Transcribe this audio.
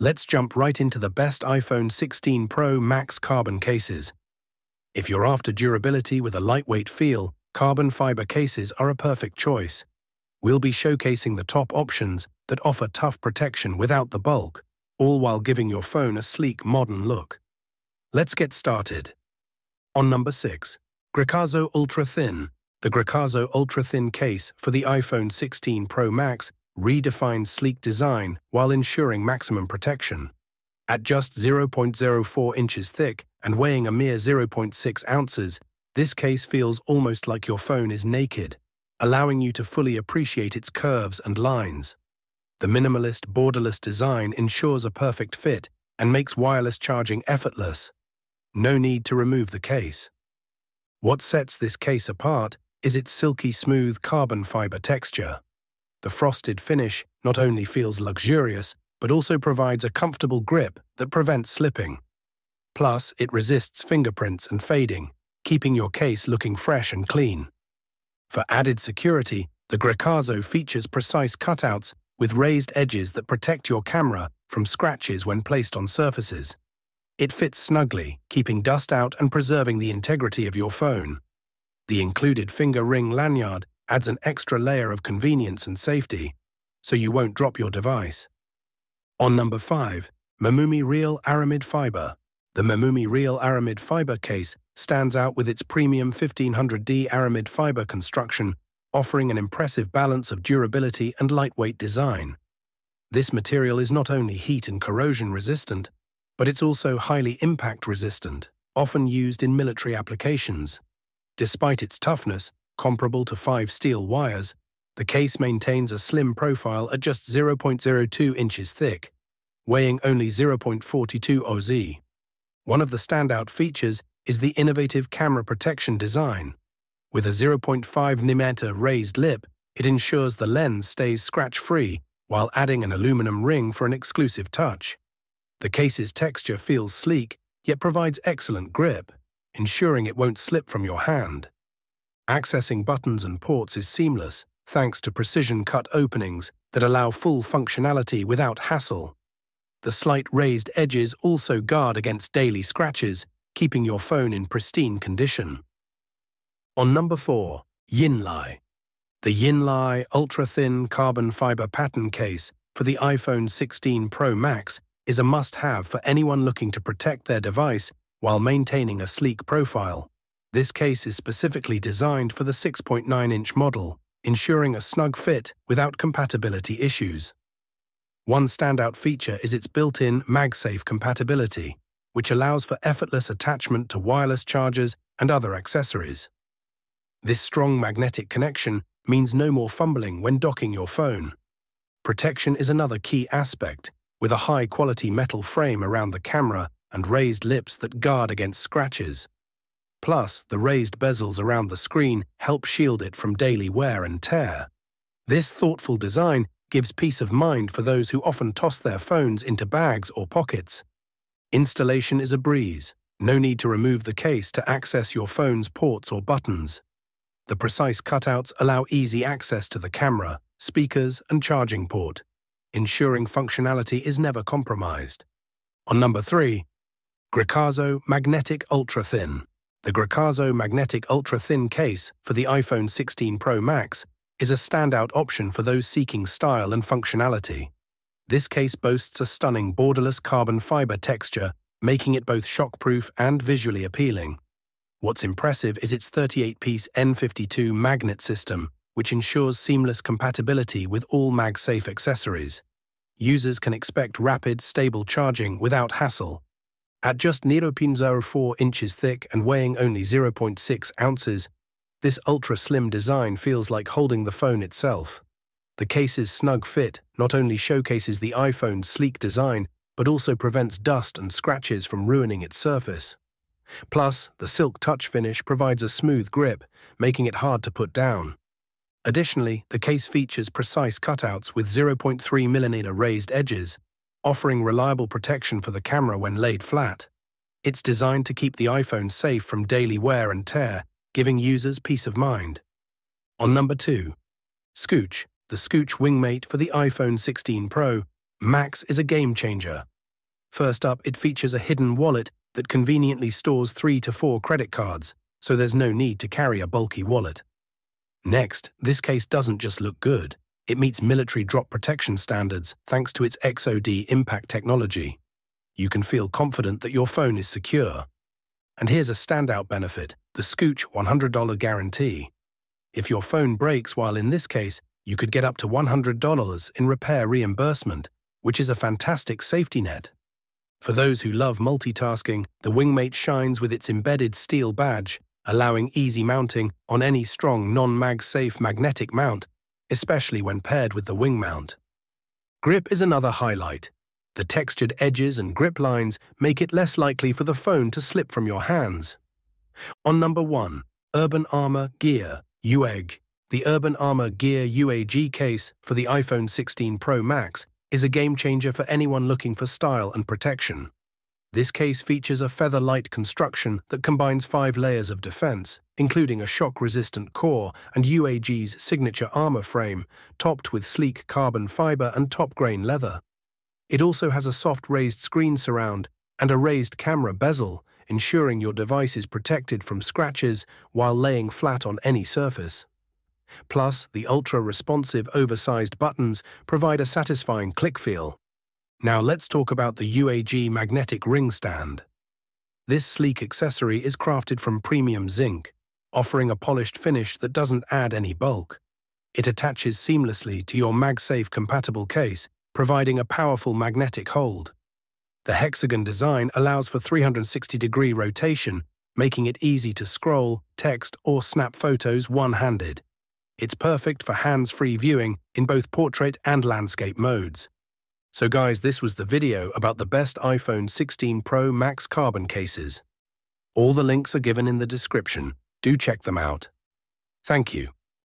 Let's jump right into the best iPhone 16 Pro Max carbon cases. If you're after durability with a lightweight feel, carbon fiber cases are a perfect choice. We'll be showcasing the top options that offer tough protection without the bulk, all while giving your phone a sleek, modern look. Let's get started. On number 6, Grecazo Ultra Thin. The Grecazo Ultra Thin case for the iPhone 16 Pro Max redefines sleek design while ensuring maximum protection. At just 0.04 inches thick and weighing a mere 0.6 ounces, this case feels almost like your phone is naked, allowing you to fully appreciate its curves and lines. The minimalist, borderless design ensures a perfect fit and makes wireless charging effortless. No need to remove the case. What sets this case apart is its silky smooth carbon fiber texture. The frosted finish not only feels luxurious, but also provides a comfortable grip that prevents slipping. Plus, it resists fingerprints and fading, keeping your case looking fresh and clean. For added security, the Grecazo features precise cutouts with raised edges that protect your camera from scratches when placed on surfaces. It fits snugly, keeping dust out and preserving the integrity of your phone. The included finger ring lanyard adds an extra layer of convenience and safety, so you won't drop your device. On number 5, Memumi Real Aramid Fiber. The Memumi Real Aramid Fiber case stands out with its premium 1500D aramid fiber construction, offering an impressive balance of durability and lightweight design. This material is not only heat and corrosion resistant, but it's also highly impact resistant, often used in military applications. Despite its toughness, comparable to 5 steel wires, the case maintains a slim profile at just 0.02 inches thick, weighing only 0.42 oz. One of the standout features is the innovative camera protection design. With a 0.5mm raised lip, it ensures the lens stays scratch-free while adding an aluminum ring for an exclusive touch. The case's texture feels sleek, yet provides excellent grip, ensuring it won't slip from your hand. Accessing buttons and ports is seamless, thanks to precision-cut openings that allow full functionality without hassle. The slight raised edges also guard against daily scratches, keeping your phone in pristine condition. On number 4, YINLAI. The YINLAI ultra-thin carbon fiber pattern case for the iPhone 16 Pro Max is a must-have for anyone looking to protect their device while maintaining a sleek profile. This case is specifically designed for the 6.9-inch model, ensuring a snug fit without compatibility issues. One standout feature is its built-in MagSafe compatibility, which allows for effortless attachment to wireless chargers and other accessories. This strong magnetic connection means no more fumbling when docking your phone. Protection is another key aspect, with a high-quality metal frame around the camera and raised lips that guard against scratches. Plus, the raised bezels around the screen help shield it from daily wear and tear. This thoughtful design gives peace of mind for those who often toss their phones into bags or pockets. Installation is a breeze. No need to remove the case to access your phone's ports or buttons. The precise cutouts allow easy access to the camera, speakers, and charging port, ensuring functionality is never compromised. On number 3, Grecazo Magnetic Ultra Thin. The Grecazo Magnetic Ultra Thin case for the iPhone 16 Pro Max is a standout option for those seeking style and functionality. This case boasts a stunning borderless carbon fiber texture, making it both shockproof and visually appealing. What's impressive is its 38-piece N52 magnet system, which ensures seamless compatibility with all MagSafe accessories. Users can expect rapid, stable charging without hassle. At just 0.04 inches thick and weighing only 0.6 ounces, this ultra-slim design feels like holding the phone itself. The case's snug fit not only showcases the iPhone's sleek design, but also prevents dust and scratches from ruining its surface. Plus, the silk touch finish provides a smooth grip, making it hard to put down. Additionally, the case features precise cutouts with 0.3mm raised edges, offering reliable protection for the camera when laid flat. It's designed to keep the iPhone safe from daily wear and tear, giving users peace of mind. On number 2, Scooch. The Scooch Wingmate for the iPhone 16 Pro Max is a game changer. First up, it features a hidden wallet that conveniently stores 3 to 4 credit cards, so there's no need to carry a bulky wallet. Next, this case doesn't just look good. It meets military drop protection standards thanks to its XOD impact technology. You can feel confident that your phone is secure. And here's a standout benefit, the Scooch $100 guarantee. If your phone breaks while in this case, you could get up to $100 in repair reimbursement, which is a fantastic safety net. For those who love multitasking, the Wingmate shines with its embedded steel badge, allowing easy mounting on any strong non-MagSafe magnetic mount, especially when paired with the wing mount. Grip is another highlight. The textured edges and grip lines make it less likely for the phone to slip from your hands. On number 1, Urban Armor Gear UAG. The Urban Armor Gear UAG case for the iPhone 16 Pro Max is a game-changer for anyone looking for style and protection. This case features a feather-light construction that combines 5 layers of defense, including a shock-resistant core and UAG's signature armor frame, topped with sleek carbon fiber and top-grain leather. It also has a soft raised screen surround and a raised camera bezel, ensuring your device is protected from scratches while laying flat on any surface. Plus, the ultra-responsive oversized buttons provide a satisfying click feel. Now let's talk about the UAG magnetic ring stand. This sleek accessory is crafted from premium zinc, offering a polished finish that doesn't add any bulk. It attaches seamlessly to your MagSafe-compatible case, providing a powerful magnetic hold. The hexagon design allows for 360-degree rotation, making it easy to scroll, text, or snap photos one-handed. It's perfect for hands-free viewing in both portrait and landscape modes. So guys, this was the video about the best iPhone 16 Pro Max carbon cases. All the links are given in the description. Do check them out. Thank you.